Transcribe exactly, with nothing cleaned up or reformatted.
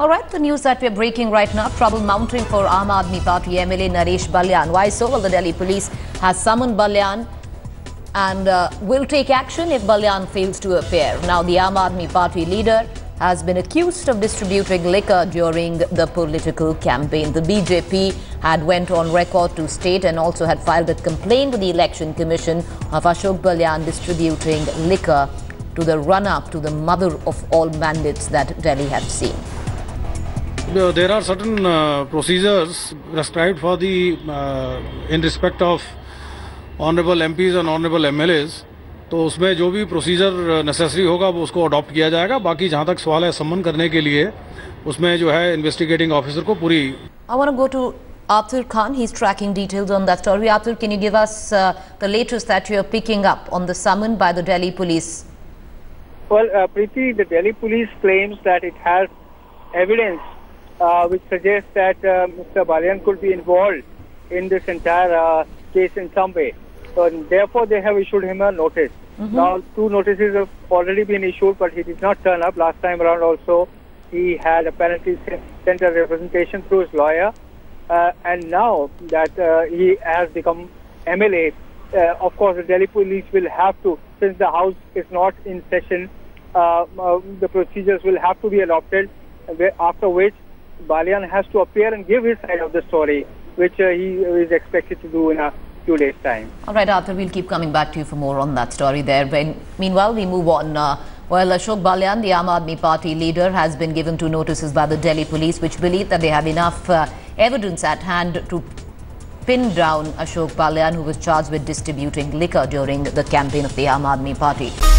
All right, the news that we're breaking right now, trouble mounting for Aam Aadmi Party M L A Naresh Balyan. Why so? Well, the Delhi police has summoned Balyan and uh, will take action if Balyan fails to appear. Now, the Aam Aadmi Party leader has been accused of distributing liquor during the political campaign. The B J P had went on record to state and also had filed a complaint to the Election Commission of Ashok Balyan distributing liquor to the run-up to the mother of all mandates that Delhi had seen. There are certain uh, procedures prescribed for the uh, in respect of honorable M Ps and honorable M L As. तो उसमें जो भी procedure necessary होगा वो उसको adopt किया जाएगा. बाकी जहां तक सवाल है सम्मन करने के लिए उसमें जो है इन्वेस्टिगेटिंग ऑफिसर को पूरी. I want to go to Athar Khan. He's tracking details on that story. Athar, can you give us uh, the latest that you are picking up on the summon by the Delhi police? Well, uh, Preeti, the Delhi police claims that it has evidence uh, which suggests that uh, Mister Balyan could be involved in this entire uh, case in some way. And therefore, they have issued him a notice. Mm-hmm. Now, two notices have already been issued, but he did not turn up. Last time around also, he had apparently sent a representation through his lawyer. Uh, and now that uh, he has become M L A, uh, of course, the Delhi police will have to, since the house is not in session, uh, uh, the procedures will have to be adopted, after which Balyan has to appear and give his side of the story, which uh, he is expected to do in a few days' time. All right, Arthur, we'll keep coming back to you for more on that story there. But meanwhile, we move on. Uh, well, Ashok Balyan, the Aam Aadmi Party leader, has been given two notices by the Delhi police, which believe that they have enough uh, evidence at hand to pin down Ashok Balyan, who was charged with distributing liquor during the campaign of the Aam Aadmi Party.